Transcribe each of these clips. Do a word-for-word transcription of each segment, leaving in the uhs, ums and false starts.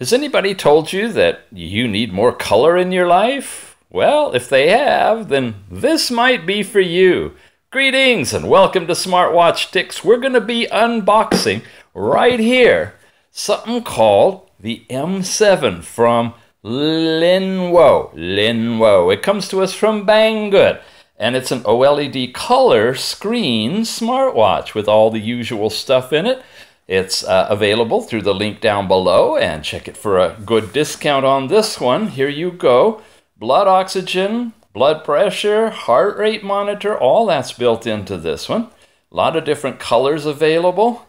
Has anybody told you that you need more color in your life? Well, if they have, then this might be for you. Greetings and welcome to Smartwatch Ticks. We're going to be unboxing right here something called the M seven from Linwo. Linwo. It comes to us from Banggood. And it's an OLED color screen smartwatch with all the usual stuff in it. It's uh, available through the link down below, and check it for a good discount on this one. Here you go. Blood oxygen, blood pressure, heart rate monitor, all that's built into this one. A lot of different colors available.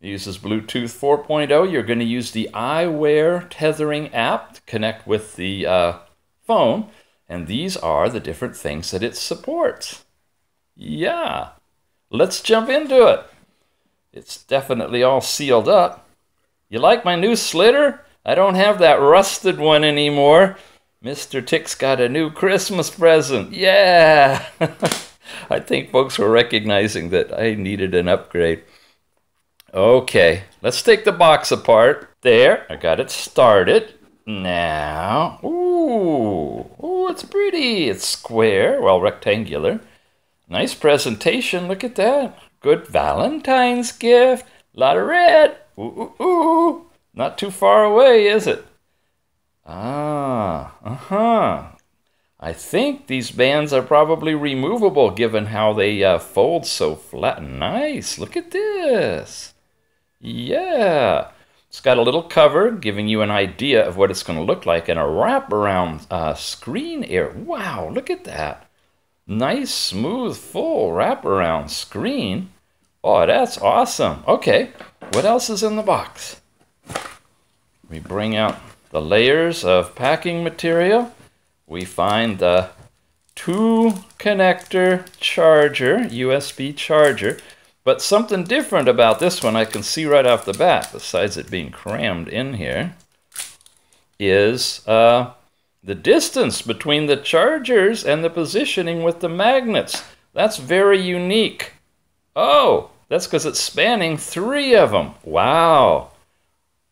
It uses Bluetooth four point oh. You're going to use the iWear tethering app to connect with the uh, phone. And these are the different things that it supports. Yeah, let's jump into it. It's definitely all sealed up. You like my new slitter? I don't have that rusted one anymore. Mister Ticks got a new Christmas present. Yeah! I think folks were recognizing that I needed an upgrade. Okay, let's take the box apart. There, I got it started. Now, ooh, ooh, it's pretty. It's square, well, rectangular. Nice presentation, look at that. Good Valentine's gift. A lot of red. Ooh, ooh, ooh. Not too far away, is it? Ah, uh-huh. I think these bands are probably removable given how they uh, fold so flat. Nice. Look at this. Yeah. It's got a little cover giving you an idea of what it's going to look like, and a wraparound uh, screen area. Wow, look at that. Nice, smooth, full wraparound screen. Oh, that's awesome. Okay, what else is in the box? We bring out the layers of packing material. We find the two connector charger, U S B charger. But something different about this one I can see right off the bat, besides it being crammed in here, is uh, the distance between the chargers and the positioning with the magnets. That's very unique. Oh, that's because it's spanning three of them. Wow.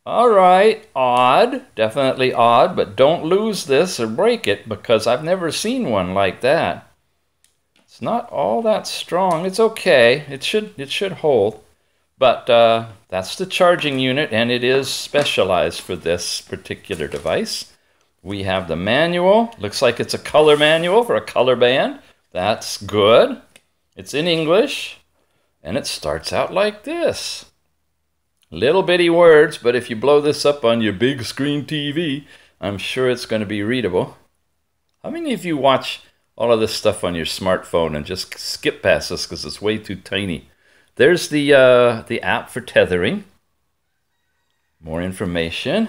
All right, odd, definitely odd, but don't lose this or break it, because I've never seen one like that. It's not all that strong. It's okay. It should it should hold. But uh, that's the charging unit, and it is specialized for this particular device. We have the manual. Looks like it's a color manual for a color band. That's good. It's in English, and it starts out like this. Little bitty words, but if you blow this up on your big screen T V, I'm sure it's going to be readable. How many of you watch all of this stuff on your smartphone and just skip past this because it's way too tiny? There's the, uh, the app for tethering. More information.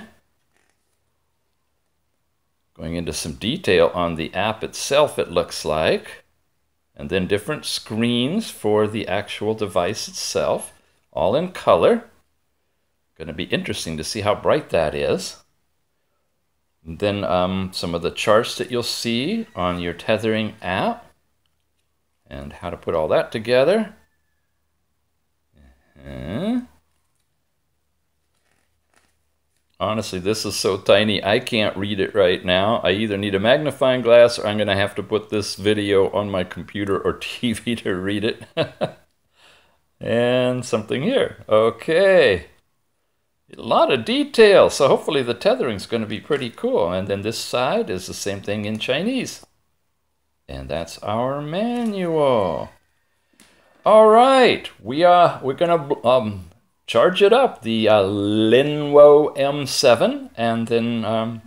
Going into some detail on the app itself, it looks like. And then different screens for the actual device itself, all in color. Going to be interesting to see how bright that is. And then um, some of the charts that you'll see on your tethering app and how to put all that together. Uh-huh. Honestly, this is so tiny I can't read it right now. I either need a magnifying glass or I'm going to have to put this video on my computer or T V to read it. And something here. Okay. A lot of detail, so hopefully the tethering is going to be pretty cool. And then this side is the same thing in Chinese. And that's our manual. All right, we are, we're going to um, charge it up, the uh, Linwo M seven, and then um,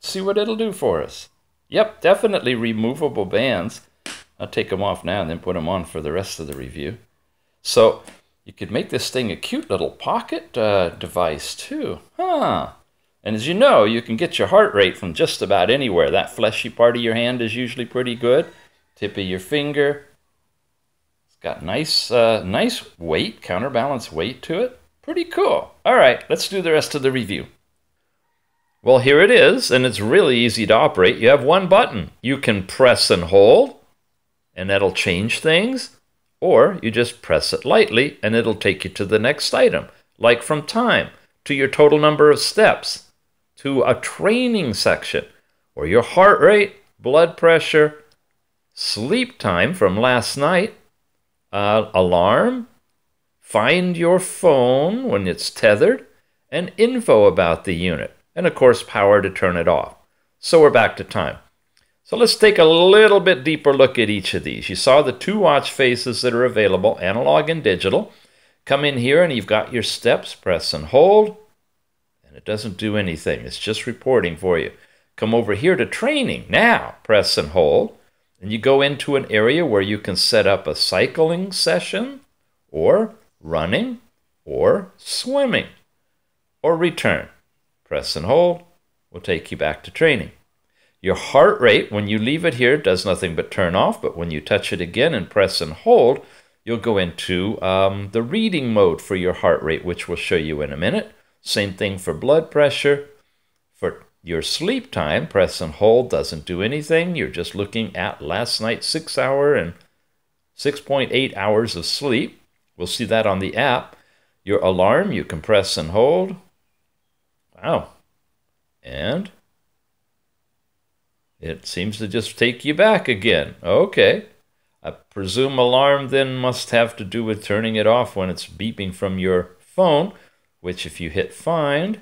see what it'll do for us. Yep, definitely removable bands. I'll take them off now and then put them on for the rest of the review. So you could make this thing a cute little pocket uh, device too. Huh. And as you know, you can get your heart rate from just about anywhere. That fleshy part of your hand is usually pretty good. Tip of your finger. It's got nice, uh, nice weight, counterbalance weight to it. Pretty cool. All right, let's do the rest of the review. Well, here it is, and it's really easy to operate. You have one button. You can press and hold, and that'll change things. Or you just press it lightly and it'll take you to the next item, like from time. to your total number of steps, to a training section, or your heart rate, blood pressure, sleep time from last night, uh, alarm, find your phone when it's tethered, and info about the unit, and of course power to turn it off. So we're back to time. So let's take a little bit deeper look at each of these. You saw the two watch faces that are available, analog and digital. Come in here and you've got your steps, press and hold, and it doesn't do anything. It's just reporting for you. Come over here to training. Now, press and hold, and you go into an area where you can set up a cycling session, or running, or swimming, or return. Press and hold will take you back to training. Your heart rate, when you leave it here, does nothing but turn off, but when you touch it again and press and hold, you'll go into um, the reading mode for your heart rate, which we'll show you in a minute. Same thing for blood pressure. For your sleep time, press and hold doesn't do anything. You're just looking at last night's six hour and six point eight hours of sleep. We'll see that on the app. Your alarm, you can press and hold. Wow. And it seems to just take you back again. Okay. I presume alarm then must have to do with turning it off when it's beeping from your phone, which if you hit find,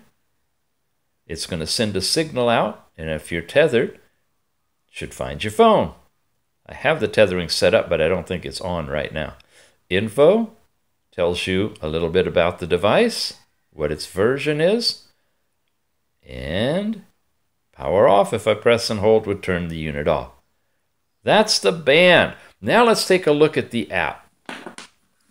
it's going to send a signal out, and if you're tethered, should find your phone. I have the tethering set up, but I don't think it's on right now. Info tells you a little bit about the device, what its version is, and power off, if I press and hold, would turn the unit off. That's the band. Now let's take a look at the app.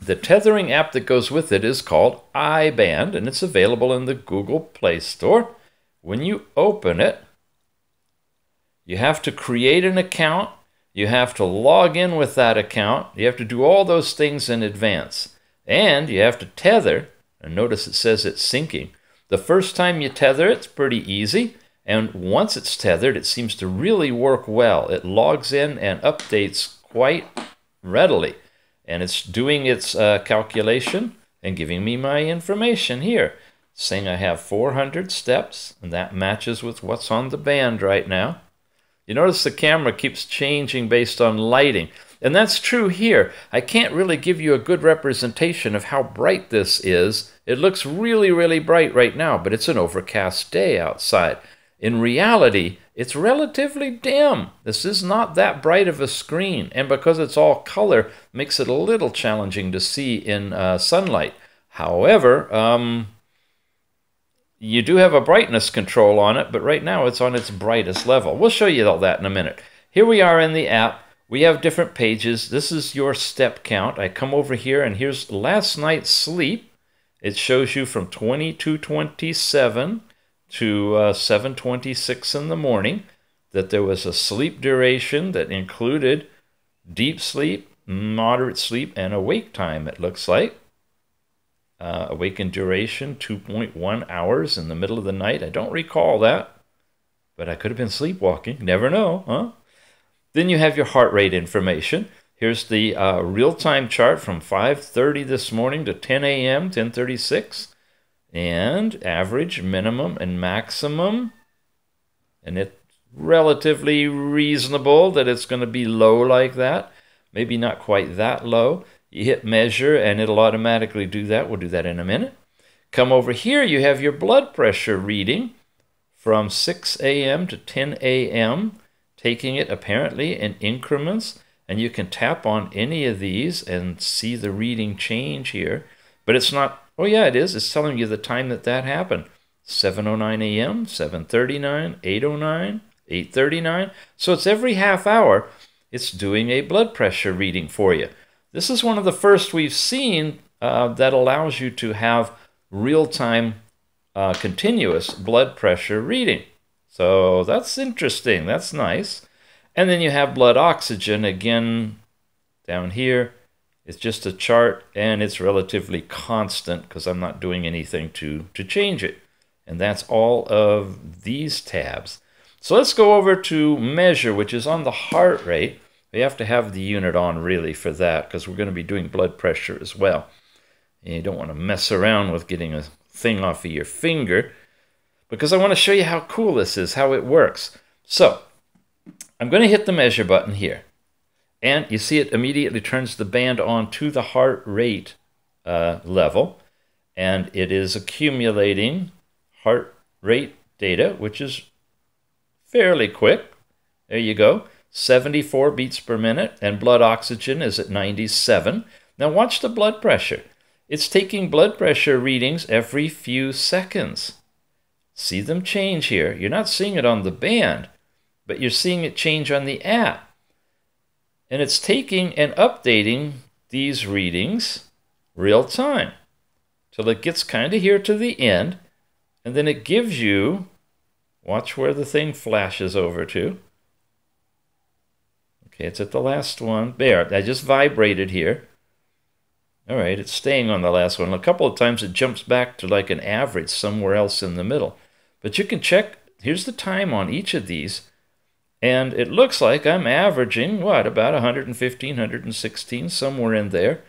The tethering app that goes with it is called iBand, and it's available in the Google Play Store. When you open it, you have to create an account. You have to log in with that account. You have to do all those things in advance. And you have to tether. And notice it says it's syncing. The first time you tether, it's pretty easy. And once it's tethered, it seems to really work well. It logs in and updates quite readily. And it's doing its uh, calculation and giving me my information here, saying I have four hundred steps, and that matches with what's on the band right now. You notice the camera keeps changing based on lighting. And that's true here. I can't really give you a good representation of how bright this is. It looks really, really bright right now, but it's an overcast day outside. In reality, it's relatively dim. This is not that bright of a screen, and because it's all color, makes it a little challenging to see in uh, sunlight. However, um, you do have a brightness control on it, but right now it's on its brightest level. We'll show you all that in a minute. Here we are in the app. We have different pages. This is your step count. I come over here, and here's last night's sleep. It shows you from twenty to twenty-seven. To uh, seven twenty-six in the morning, that there was a sleep duration that included deep sleep, moderate sleep, and awake time, it looks like. Uh, awakened duration, two point one hours in the middle of the night. I don't recall that, but I could have been sleepwalking. Never know, huh? Then you have your heart rate information. Here's the uh, real-time chart from five thirty this morning to ten A M, ten thirty-six. And average, minimum, and maximum. And it's relatively reasonable that it's going to be low like that. Maybe not quite that low. You hit measure and it'll automatically do that. We'll do that in a minute. Come over here, you have your blood pressure reading from six A M to ten A M, taking it apparently in increments. And you can tap on any of these and see the reading change here. But it's not... Oh yeah, it is. It's telling you the time that that happened. seven oh nine A M, seven thirty-nine, eight oh nine, eight thirty-nine. So it's every half hour, it's doing a blood pressure reading for you. This is one of the first we've seen uh, that allows you to have real-time uh, continuous blood pressure reading. So that's interesting. That's nice. And then you have blood oxygen again down here. It's just a chart, and it's relatively constant because I'm not doing anything to, to change it. And that's all of these tabs. So let's go over to measure, which is on the heart rate. We have to have the unit on really for that because we're going to be doing blood pressure as well. And you don't want to mess around with getting a thing off of your finger, because I want to show you how cool this is, how it works. So I'm going to hit the measure button here, and you see it immediately turns the band on to the heart rate uh, level, and it is accumulating heart rate data, which is fairly quick. There you go, seventy-four beats per minute, and blood oxygen is at ninety-seven. Now watch the blood pressure. It's taking blood pressure readings every few seconds. See them change here. You're not seeing it on the band, but you're seeing it change on the app. And it's taking and updating these readings real time till it gets kind of here to the end, and then it gives you, watch where the thing flashes over to. Okay, it's at the last one. There, I just vibrated here. All right, it's staying on the last one. A couple of times it jumps back to like an average somewhere else in the middle. But you can check, here's the time on each of these. And it looks like I'm averaging, what, about one fifteen, one sixteen, somewhere in there.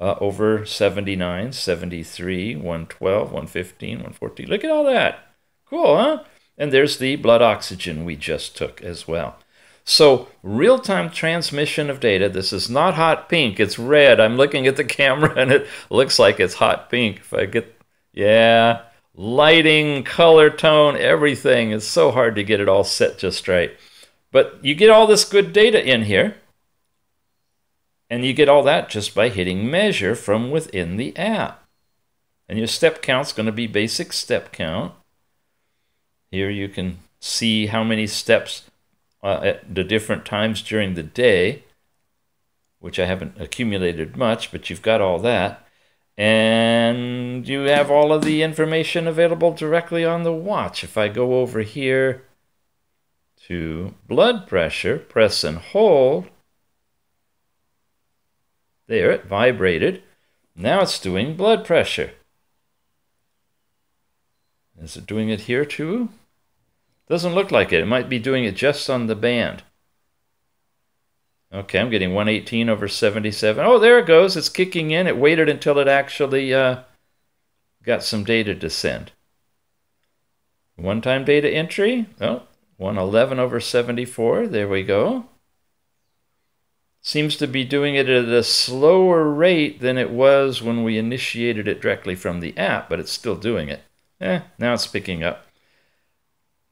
Uh, over seventy-nine, seventy-three, one twelve, one fifteen, one fourteen. Look at all that. Cool, huh? And there's the blood oxygen we just took as well. So real-time transmission of data. This is not hot pink. It's red. I'm looking at the camera, and it looks like it's hot pink. If I get, yeah, lighting, color, tone, everything. It's so hard to get it all set just right. But you get all this good data in here, and you get all that just by hitting measure from within the app. And your step count's going to be basic step count. Here you can see how many steps uh, at the different times during the day, which I haven't accumulated much, but you've got all that. And you have all of the information available directly on the watch. If I go over here to blood pressure, press and hold, there, it vibrated. Now it's doing blood pressure. Is it doing it here too? Doesn't look like it. It might be doing it just on the band. Okay, I'm getting one eighteen over seventy-seven. Oh, there it goes. It's kicking in. It waited until it actually uh, got some data to send. One-time data entry. Oh, one eleven over seventy-four. There we go. Seems to be doing it at a slower rate than it was when we initiated it directly from the app, but it's still doing it. Eh, now it's picking up.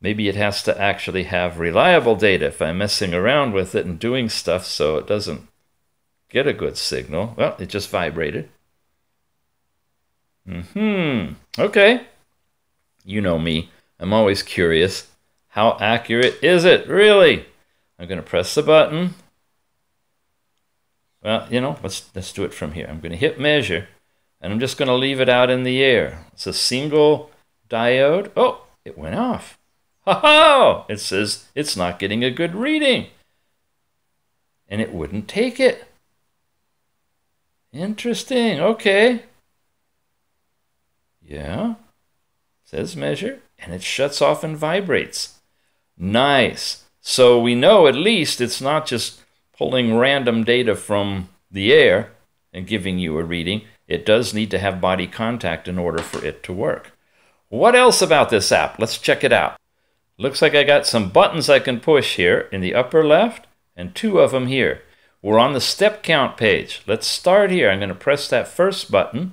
Maybe it has to actually have reliable data if I'm messing around with it and doing stuff so it doesn't get a good signal. Well, it just vibrated. Mm-hmm. Okay. You know me. I'm always curious. How accurate is it? Really? I'm going to press the button. Well, you know, let's, let's do it from here. I'm going to hit measure, and I'm just going to leave it out in the air. It's a single diode. Oh, it went off. Ha-ha! It says it's not getting a good reading. And it wouldn't take it. Interesting. Okay. Yeah. It says measure, and it shuts off and vibrates. Nice. So we know at least it's not just pulling random data from the air and giving you a reading. It does need to have body contact in order for it to work. What else about this app? Let's check it out. Looks like I got some buttons I can push here in the upper left and two of them here. We're on the step count page. Let's start here. I'm going to press that first button,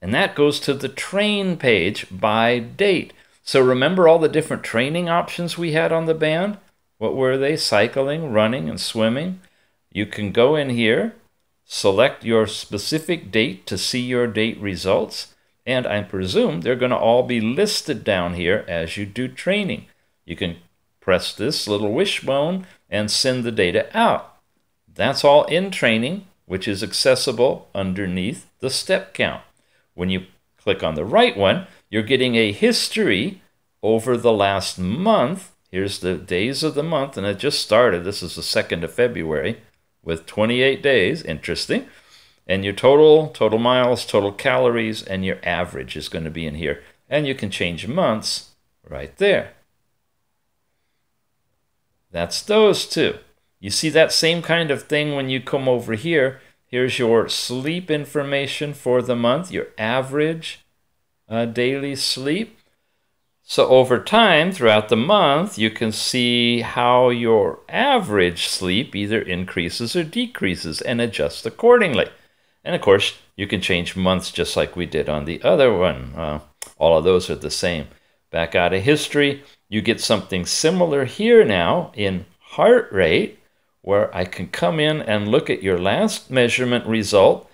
and that goes to the train page by date. So remember all the different training options we had on the band? What were they? Cycling, running, and swimming. You can go in here, select your specific date to see your date results, and I presume they're going to all be listed down here as you do training. You can press this little wishbone and send the data out. That's all in training, which is accessible underneath the step count. When you click on the right one, you're getting a history over the last month. Here's the days of the month, and it just started. This is the second of February with twenty-eight days. Interesting. And your total, total miles, total calories, and your average is going to be in here. And you can change months right there. That's those two. You see that same kind of thing when you come over here. Here's your sleep information for the month, your average, uh, daily sleep. So over time, throughout the month, you can see how your average sleep either increases or decreases and adjust accordingly. And of course, you can change months just like we did on the other one. Uh, all of those are the same. Back out of history, you get something similar here now in heart rate, where I can come in and look at your last measurement result.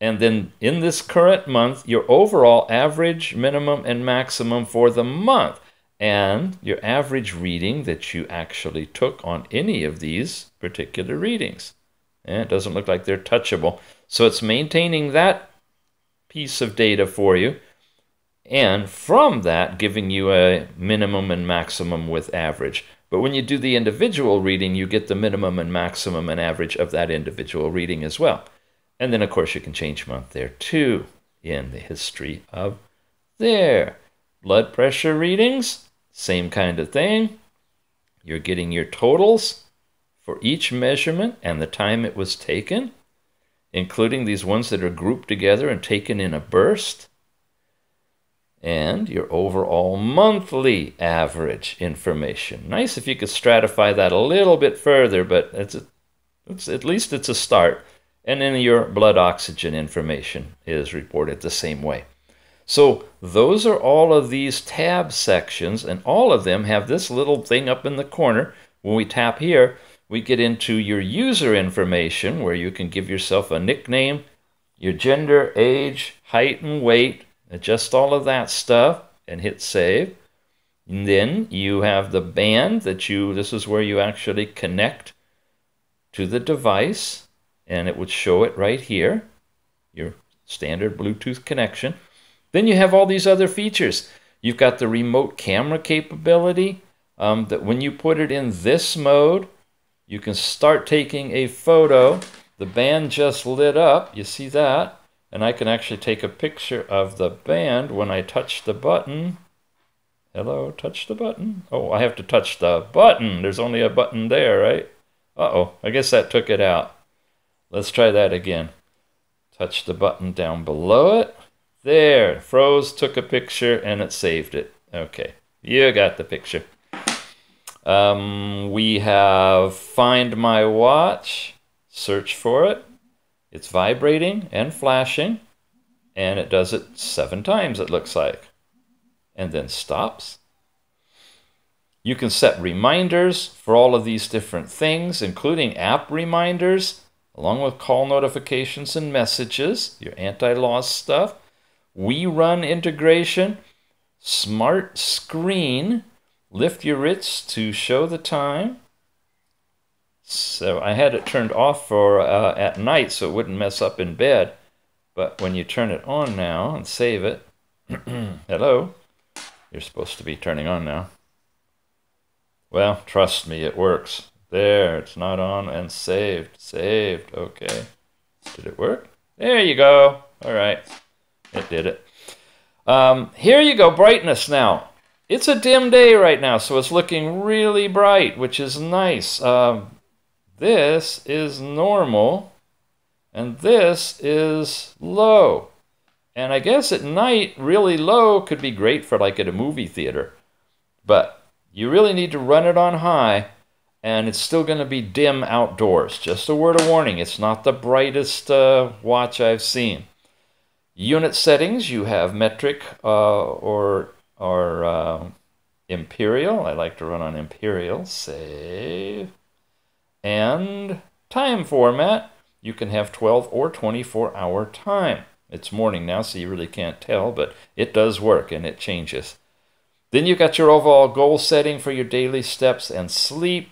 And then in this current month, your overall average, minimum, and maximum for the month, and your average reading that you actually took on any of these particular readings. And it doesn't look like they're touchable. So it's maintaining that piece of data for you, and from that, giving you a minimum and maximum with average. But when you do the individual reading, you get the minimum and maximum and average of that individual reading as well. And then, of course, you can change month there, too, in the history of there. Blood pressure readings, same kind of thing. You're getting your totals for each measurement and the time it was taken, including these ones that are grouped together and taken in a burst. And your overall monthly average information. Nice if you could stratify that a little bit further, but it's, a, it's at least it's a start. And then your blood oxygen information is reported the same way. So those are all of these tab sections, and all of them have this little thing up in the corner. When we tap here, we get into your user information, where you can give yourself a nickname, your gender, age, height, and weight, adjust all of that stuff, and hit save. And then you have the band that you, this is where you actually connect to the device. And it would show it right here, your standard Bluetooth connection. Then you have all these other features. You've got the remote camera capability, um, that when you put it in this mode, you can start taking a photo. The band just lit up, you see that? And I can actually take a picture of the band when I touch the button. Hello, touch the button. Oh, I have to touch the button. There's only a button there, right? Uh-oh, I guess that took it out. Let's try that again. Touch the button down below it. There, froze, took a picture, and it saved it. Okay, you got the picture. Um, we have Find My Watch, search for it. It's vibrating and flashing, and it does it seven times, it looks like, and then stops. You can set reminders for all of these different things, including app reminders, along with call notifications and messages, your anti-loss stuff, WeRun integration, smart screen, lift your wrist to show the time. So I had it turned off for uh, at night so it wouldn't mess up in bed. But when you turn it on now and save it, hello, you're supposed to be turning on now. Well, trust me, it works. There, it's not on, and saved, saved, okay. Did it work? There you go, all right, it did it. Um, here you go, brightness now. It's a dim day right now, so it's looking really bright, which is nice. Um, this is normal, and this is low. And I guess at night, really low could be great for like at a movie theater, but you really need to run it on high. And it's still going to be dim outdoors. Just a word of warning, it's not the brightest uh, watch I've seen. Unit settings, you have metric uh, or, or uh, imperial. I like to run on imperial. Save. And time format, you can have twelve or twenty-four hour time. It's morning now, so you really can't tell, but it does work and it changes. Then you've got your overall goal setting for your daily steps and sleep.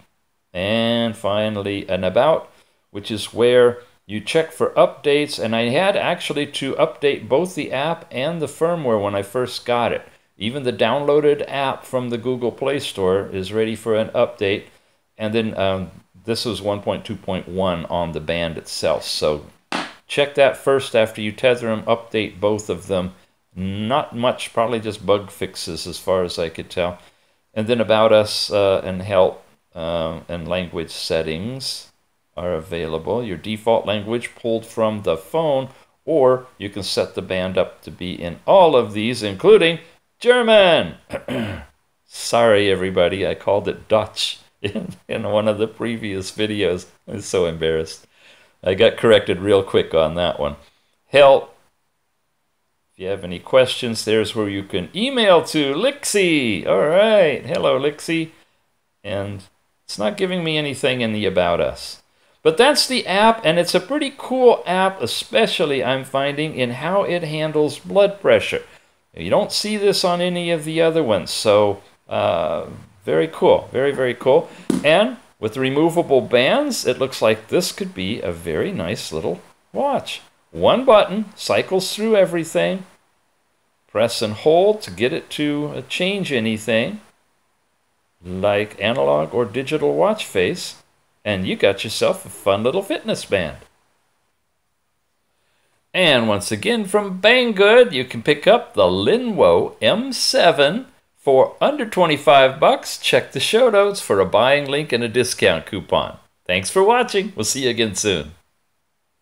And finally, an about, which is where you check for updates. And I had actually to update both the app and the firmware when I first got it. Even the downloaded app from the Google Play Store is ready for an update. And then um, this is one point two point one on the band itself. So check that first after you tether them, update both of them. Not much, probably just bug fixes as far as I could tell. And then about us uh, and help. Uh, and language settings are available. Your default language pulled from the phone Or you can set the band up to be in all of these, including German. Sorry, everybody, I called it Dutch in, in one of the previous videos. I'm so embarrassed. I got corrected real quick on that one. Help. If you have any questions, there's where you can email to Lixie. All right. Hello, Lixie. And it's not giving me anything in the About Us. But that's the app, and it's a pretty cool app, especially I'm finding in how it handles blood pressure. You don't see this on any of the other ones, so uh, very cool, very, very cool. And with removable bands, it looks like this could be a very nice little watch. One button cycles through everything. Press and hold to get it to change anything, like analog or digital watch face. And you got yourself a fun little fitness band. And once again from Banggood, you can pick up the Linwo M seven for under twenty-five bucks. Check the show notes for a buying link and a discount coupon. Thanks for watching. We'll see you again soon.